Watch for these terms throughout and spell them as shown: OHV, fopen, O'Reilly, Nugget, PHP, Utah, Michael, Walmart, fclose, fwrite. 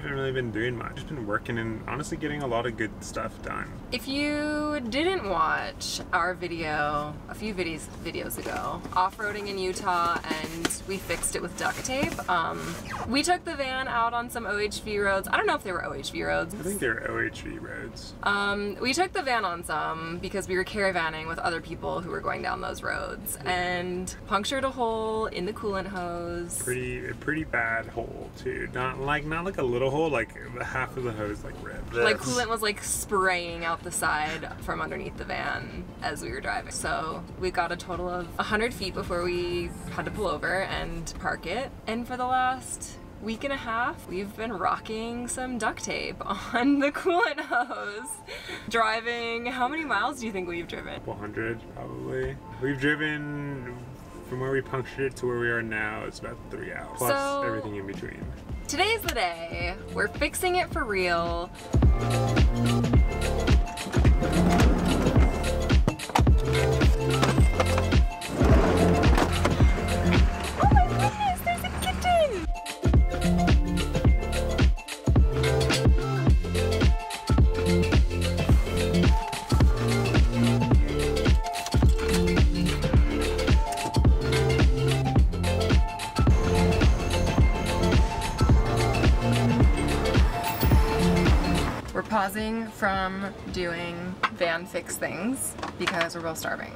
haven't really been doing much. I've just been working and honestly getting a lot of good stuff done. If you didn't watch our video a few videos ago, off-roading in Utah, and we fixed it with duct tape, we took the van out on some OHV roads. I don't know if they were OHV roads. I think they were OHV roads. We took the van on some because we were caravanning with other people who were going down those roads, and punctured a hole in the coolant hose. A pretty bad hole too. Not like a little hole, like half of the hose like ripped. Like coolant was like spraying out the side from underneath the van as we were driving. So we got a total of 100 feet before we had to pull over and park it. And for the last week and a half, we've been rocking some duct tape on the coolant hose. Driving, how many miles do you think we've driven? 100 probably. We've driven from where we punctured it to where we are now, it's about 3 hours. Plus so, everything in between. Today's the day. We're fixing it for real. Pausing from doing van fix things because we're both starving.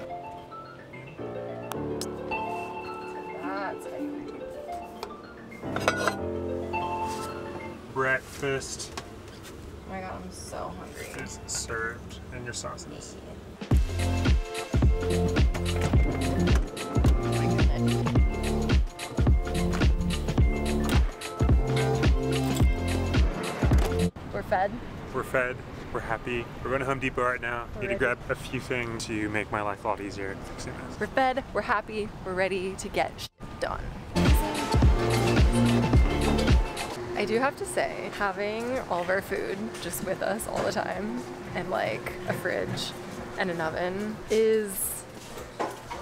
That's breakfast. Oh my god, I'm so hungry. It's served in your sauces. We're fed. We're fed, we're happy. We're going to Home Depot right now. Need to grab a few things to make my life a lot easier fixing this. We're fed, we're happy, we're ready to get shit done. I do have to say, having all of our food just with us all the time, and like a fridge and an oven, is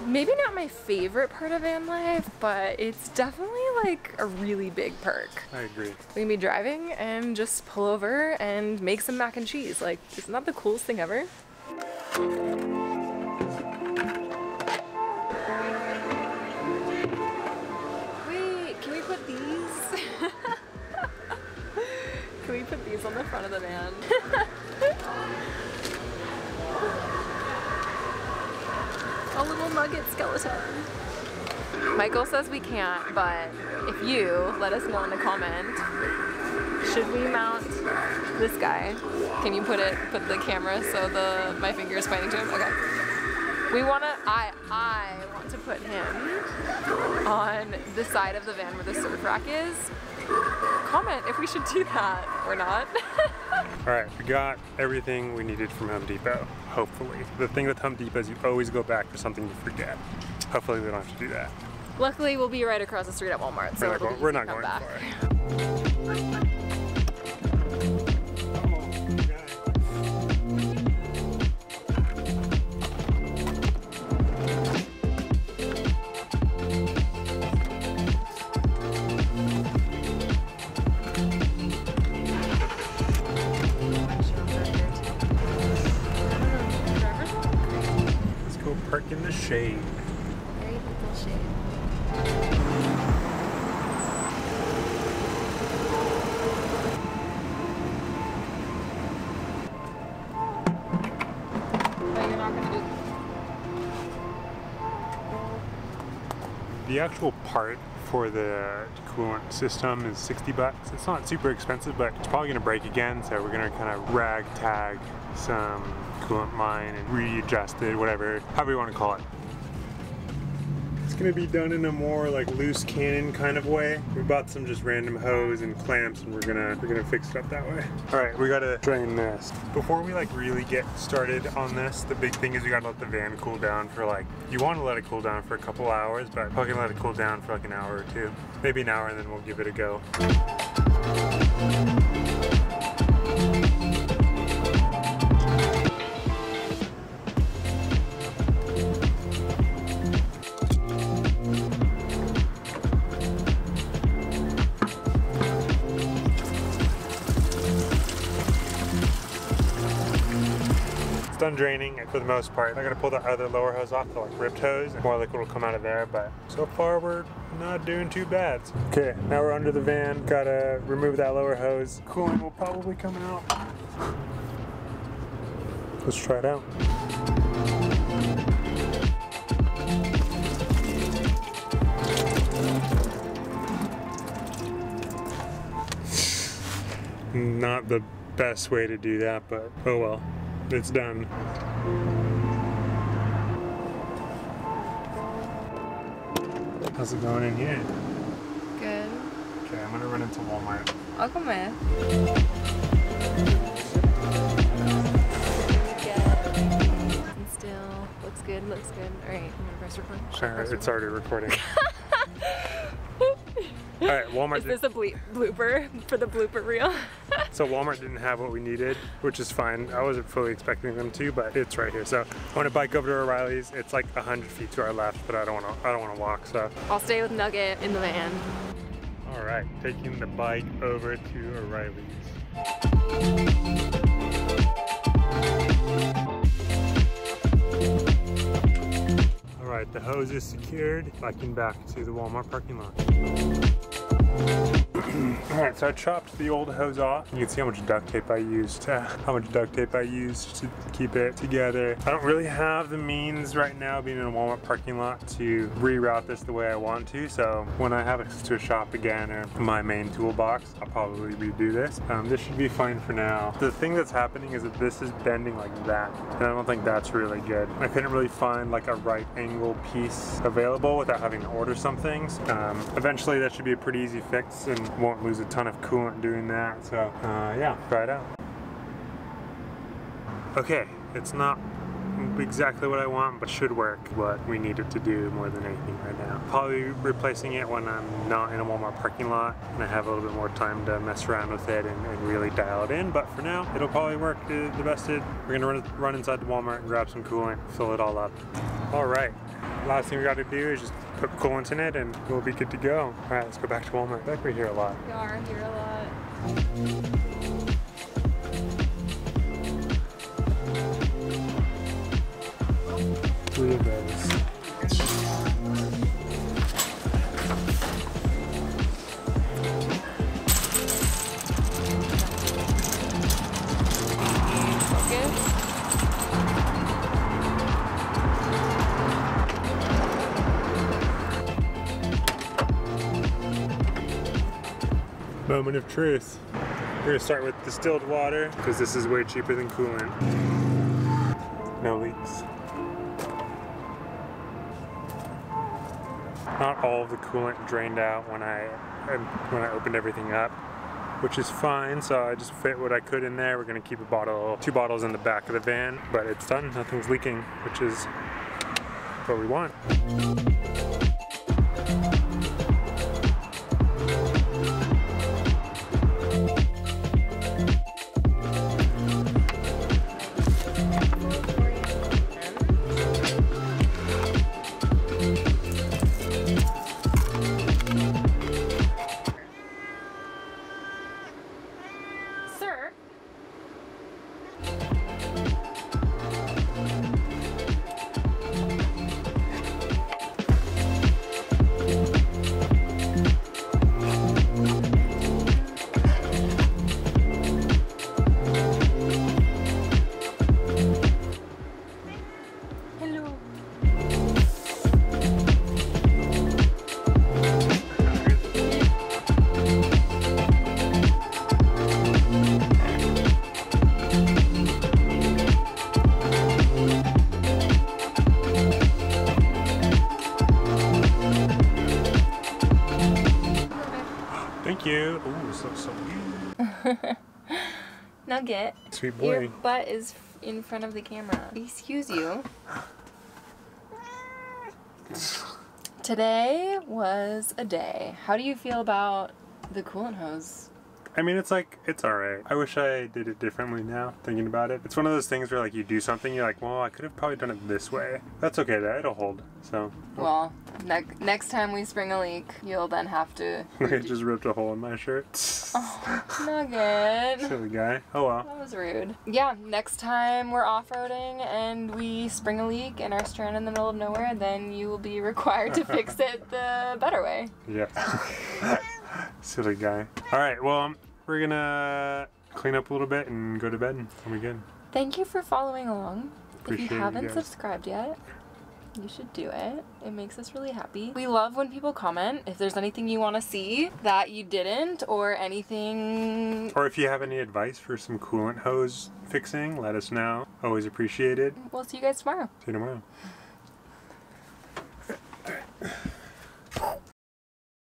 maybe not my favorite part of van life, but it's definitely like a really big perk. I agree. We can be driving and just pull over and make some mac and cheese. Like, isn't that the coolest thing ever? Wait, can we put these? Can we put these on the front of the van? A little nugget skeleton. Michael says we can't, but if you let us know in the comment, should we mount this guy? Can you put the camera so my finger is pointing to him? Okay. We wanna, I want to put him on the side of the van where the surf rack is. Comment if we should do that or not. All right, we got everything we needed from Home Depot, hopefully. The thing with Home Depot is you always go back for something you forget. Hopefully we don't have to do that. Luckily, we'll be right across the street at Walmart, so we're not going far. Let's go park in the shade. The actual part for the coolant system is 60 bucks. It's not super expensive, but it's probably gonna break again, so we're gonna kind of ragtag some coolant line and readjust it, whatever, however you want to call it. It's gonna be done in a more like loose cannon kind of way. We bought some just random hose and clamps, and we're gonna fix it up that way. All right, we gotta drain this. Before we like really get started on this, the big thing is we gotta let the van cool down for like, you wanna let it cool down for a couple hours, but probably let it cool down for like an hour or two. Maybe an hour, and then we'll give it a go. done draining for the most part. I'm gonna pull the other lower hose off, the like ripped hose, and more liquid will come out of there, but so far we're not doing too bad. Okay, now we're under the van, gotta remove that lower hose. Coolant will probably come out. Let's try it out. Not the best way to do that, but oh well, it's done. How's it going in here? Good. Okay, I'm gonna run into Walmart. I'll come with. And still, looks good. All right, I'm gonna press record. Sure, it's already recording. All right, Walmart. Is this a blooper for the blooper reel? So Walmart didn't have what we needed, which is fine. I wasn't fully expecting them to, but it's right here. So I want to bike over to O'Reilly's. It's like 100 feet to our left, but I don't want to walk. So I'll stay with Nugget in the van. All right, taking the bike over to O'Reilly's. The hose is secured, biking back to the Walmart parking lot. Alright, so I chopped the old hose off. You can see how much duct tape I used, to keep it together. I don't really have the means right now, being in a Walmart parking lot, to reroute this the way I want to, so when I have access to a shop again or my main toolbox, I'll probably redo this. This should be fine for now. The thing that's happening is that this is bending like that, and I don't think that's really good. I couldn't really find like a right angle piece available without having to order some things. Eventually that should be a pretty easy fix and won't lose a ton of coolant doing that, so yeah, try it out. Okay, it's not exactly what I want, but should work what we need it to do more than anything right now. Probably replacing it when I'm not in a Walmart parking lot and I have a little bit more time to mess around with it and really dial it in, but for now it'll probably work the best it. We're gonna run inside the Walmart and grab some coolant, fill it all up. All right, last thing we got to do is just put coolant in it and we'll be good to go. All right, let's go back to Walmart. I feel like we're here a lot. We are here a lot. Three of those. Focus. Moment of truth. We're gonna start with distilled water because this is way cheaper than coolant. No leaks. Not all of the coolant drained out when I opened everything up, which is fine. So I just fit what I could in there. We're gonna keep two bottles in the back of the van, but it's done. Nothing's leaking, which is what we want. You. Ooh, so good. Nugget, sweet boy. Your butt is in front of the camera. Excuse you. Today was a day. How do you feel about the coolant hose I mean, it's like, it's all right. I wish I did it differently now, thinking about it. It's one of those things where like you do something, you're like, well, I could have probably done it this way. That's okay though, it'll hold, so. Well, next time we spring a leak, you'll then have to. I just ripped a hole in my shirt. Oh, Nugget. Silly guy, oh well. That was rude. Yeah, next time we're off-roading and we spring a leak and are stranded in the middle of nowhere, then you will be required to fix it the better way. Yeah. Silly guy. All right, well, we're gonna clean up a little bit and go to bed and we'll be good. Thank you for following along. Appreciate if you haven't subscribed yet, you should do it. It makes us really happy. We love when people comment. If there's anything you want to see that you didn't or anything. Or if you have any advice for some coolant hose fixing, let us know. Always appreciated. We'll see you guys tomorrow. See you tomorrow.